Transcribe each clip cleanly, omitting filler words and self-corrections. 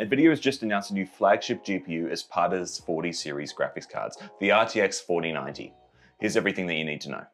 NVIDIA has just announced a new flagship GPU as part of its 40 series graphics cards, the RTX 4090. Here's everything that you need to know.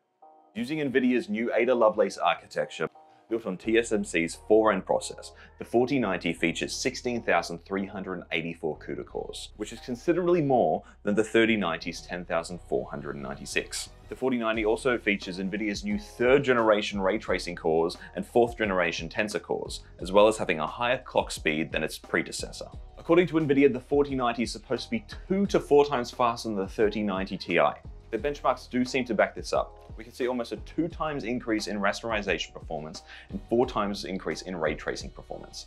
Using NVIDIA's new Ada Lovelace architecture, built on TSMC's 4N process, the 4090 features 16,384 CUDA cores, which is considerably more than the 3090's 10,496. The 4090 also features NVIDIA's new 3rd generation ray tracing cores and 4th generation tensor cores, as well as having a higher clock speed than its predecessor. According to NVIDIA, the 4090 is supposed to be 2 to 4 times faster than the 3090 Ti. The benchmarks do seem to back this up. We can see almost a 2 times increase in rasterization performance and 4 times increase in ray tracing performance.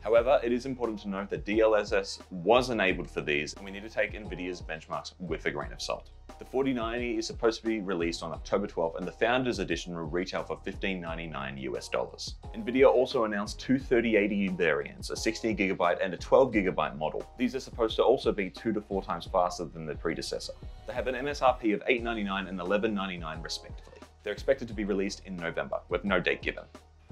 However, it is important to note that DLSS was enabled for these, and we need to take NVIDIA's benchmarks with a grain of salt. The 4090 is supposed to be released on October 12th, and the Founders Edition will retail for $15.99. NVIDIA also announced two 3080 variants, a 16GB and a 12GB model. These are supposed to also be 2 to 4 times faster than their predecessor. They have an MSRP of $899 and $1199 respectively. They're expected to be released in November, with no date given.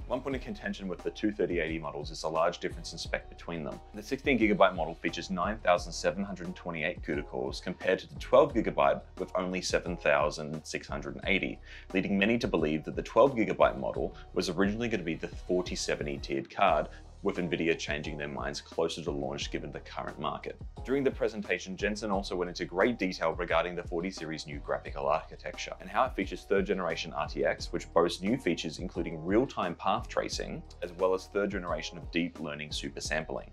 One point of contention with the two 3080 models is the large difference in spec between them. The 16GB model features 9,728 CUDA cores compared to the 12GB with only 7,680, leading many to believe that the 12GB model was originally going to be the 4070 tiered card, with NVIDIA changing their minds closer to launch given the current market. During the presentation, Jensen also went into great detail regarding the 40 series new graphical architecture and how it features 3rd generation RTX, which boasts new features including real-time path tracing, as well as 3rd generation of deep learning supersampling.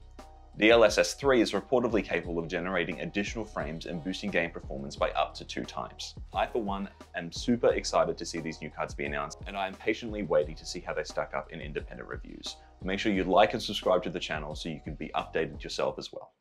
DLSS 3 is reportedly capable of generating additional frames and boosting game performance by up to 2 times. I, for one, am super excited to see these new cards be announced, and I am patiently waiting to see how they stack up in independent reviews. Make sure you like and subscribe to the channel so you can be updated yourself as well.